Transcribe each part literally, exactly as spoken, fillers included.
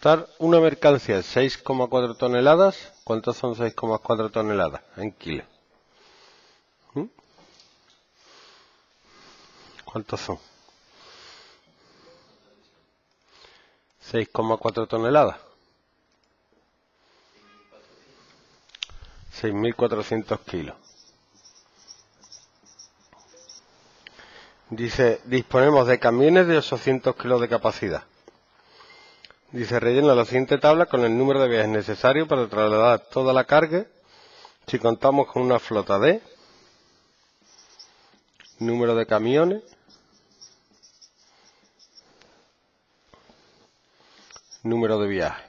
Transportar una mercancía de seis coma cuatro toneladas, ¿cuántos son seis coma cuatro toneladas en kilos? ¿Cuántos son? seis coma cuatro toneladas. seis mil cuatrocientos kilos. Dice, disponemos de camiones de ochocientos kilos de capacidad. Dice, rellena la siguiente tabla con el número de viajes necesario para trasladar toda la carga si contamos con una flota de número de camiones, número de viajes.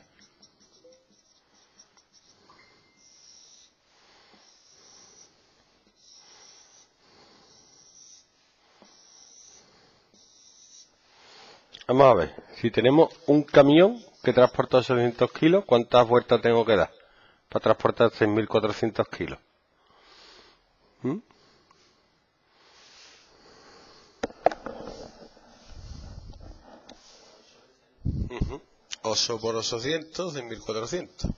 Vamos a ver, si tenemos un camión que transporta ochocientos kilos, ¿cuántas vueltas tengo que dar para transportar seis mil cuatrocientos kilos? ¿Mm? Uh-huh. ocho por ochocientos, seis mil cuatrocientos.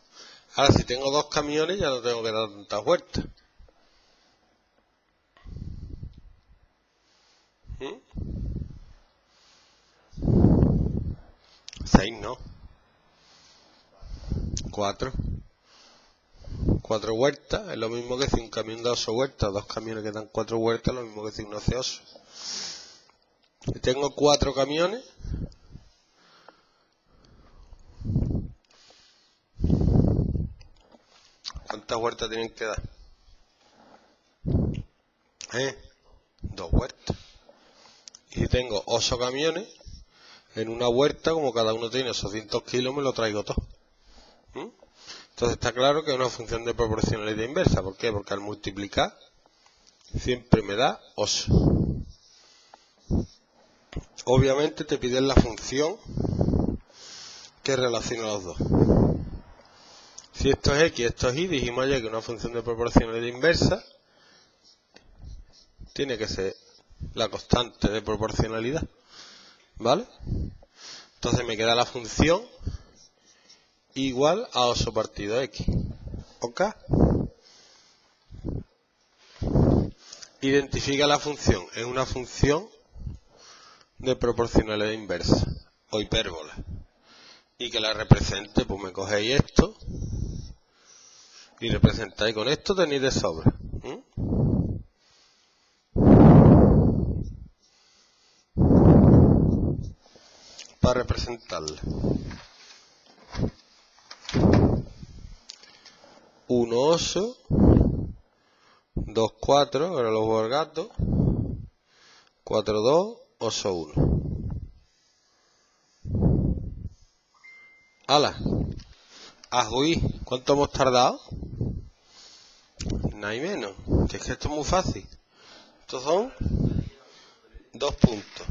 Ahora, si tengo dos camiones, ya no tengo que dar tantas vueltas. ¿Mm? seis, ¿no? cuatro. cuatro vueltas es lo mismo que si un camión da ocho vueltas. Dos camiones que dan cuatro vueltas es lo mismo que si uno hace ocho. Si tengo cuatro camiones, ¿cuántas vueltas tienen que dar? ¿Eh? dos vueltas. Y si tengo ocho camiones, en una huerta, como cada uno tiene ochocientos kilos, me lo traigo todo. ¿Mm? Entonces está claro que es una función de proporcionalidad inversa. ¿Por qué? Porque al multiplicar siempre me da ocho. Obviamente te piden la función que relaciona los dos. Si esto es x, esto es y, dijimos ya que una función de proporcionalidad inversa tiene que ser la constante de proporcionalidad. ¿Vale? Entonces me queda la función igual a ocho partido x. ¿Ok? Identifica la función. Es una función de proporcionalidad inversa o hipérbola. Y que la represente, pues me cogéis esto y representáis con esto, tenéis de sobra. ¿Mm? Para representarla, uno, ocho, dos, cuatro, ahora los voy al gato, cuatro, dos, ocho, uno. ¡Hala! ¡Ajuí! ¿Cuánto hemos tardado? Nada y menos, que es que esto es muy fácil. Estos son dos puntos.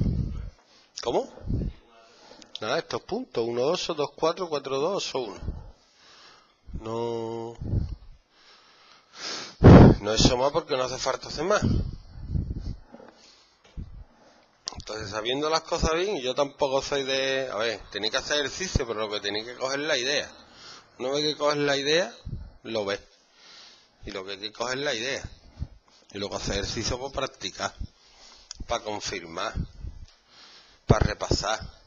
¿Cómo? Nada, estos puntos, uno, ocho, dos, cuatro, cuatro, dos, ocho, uno. No, no es sumar porque no hace falta hacer más. Entonces, sabiendo las cosas bien, y yo tampoco soy de... A ver, tenéis que hacer ejercicio, pero lo que tenéis que coger es la idea. Una vez que coges la idea, lo ves. Y lo que hay que coger es la idea. Y luego hacer ejercicio para practicar, para confirmar, para repasar.